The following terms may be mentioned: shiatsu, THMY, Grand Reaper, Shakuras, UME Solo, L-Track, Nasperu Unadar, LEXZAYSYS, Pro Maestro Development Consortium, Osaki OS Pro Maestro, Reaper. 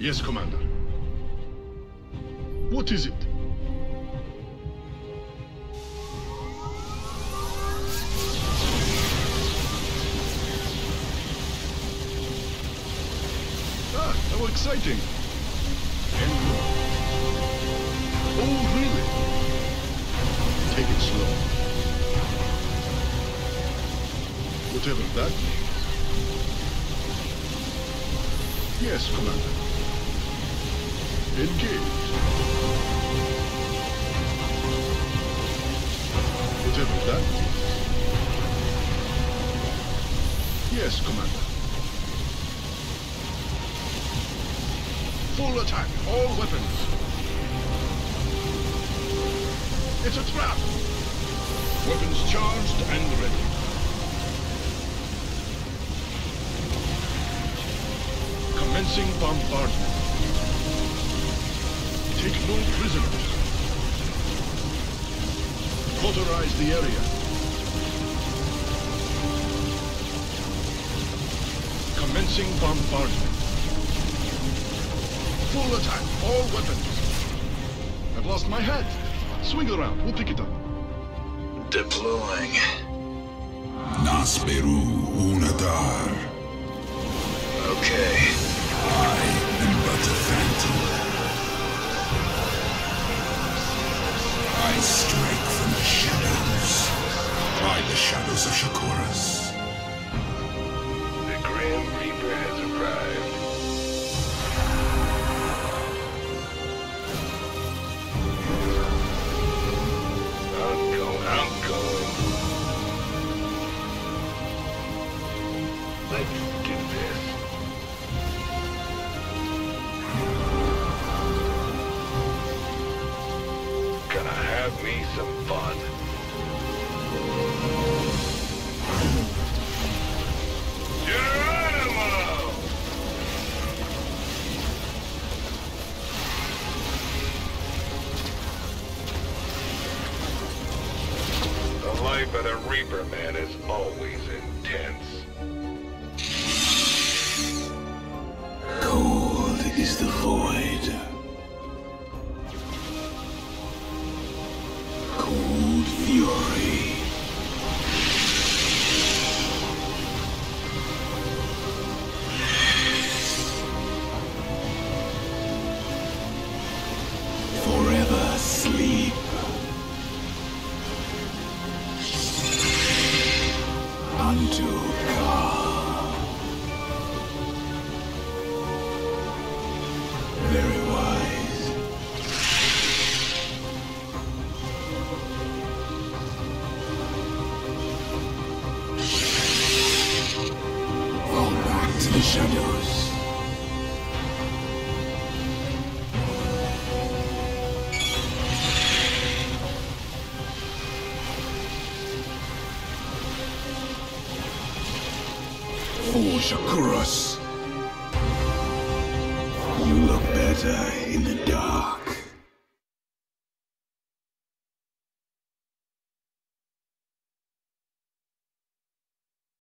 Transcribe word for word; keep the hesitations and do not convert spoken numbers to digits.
Yes, Commander. What is it? Ah, how exciting! And look. Oh, really? Take it slow. Whatever that means. Yes, Commander. Engage. Whatever that means. Yes, Commander. Full attack, all weapons. It's a trap. Weapons charged and ready. Commencing bombardment. Take no prisoners. Motorize the area. Commencing bombardment. Full attack, all weapons. I've lost my hat. Swing around, we'll pick it up. Deploying. Nasperu Unadar. Okay. I am but a phantom. I strike from the shadows. By the shadows of Shakuras. The Grand Reaper has arrived. But a Reaper man is always intense. Cold is the void. Cold fury. Forever sleep. Unto God. Very wise. Fall back to the shadows. For Shakuras, you look better in the dark.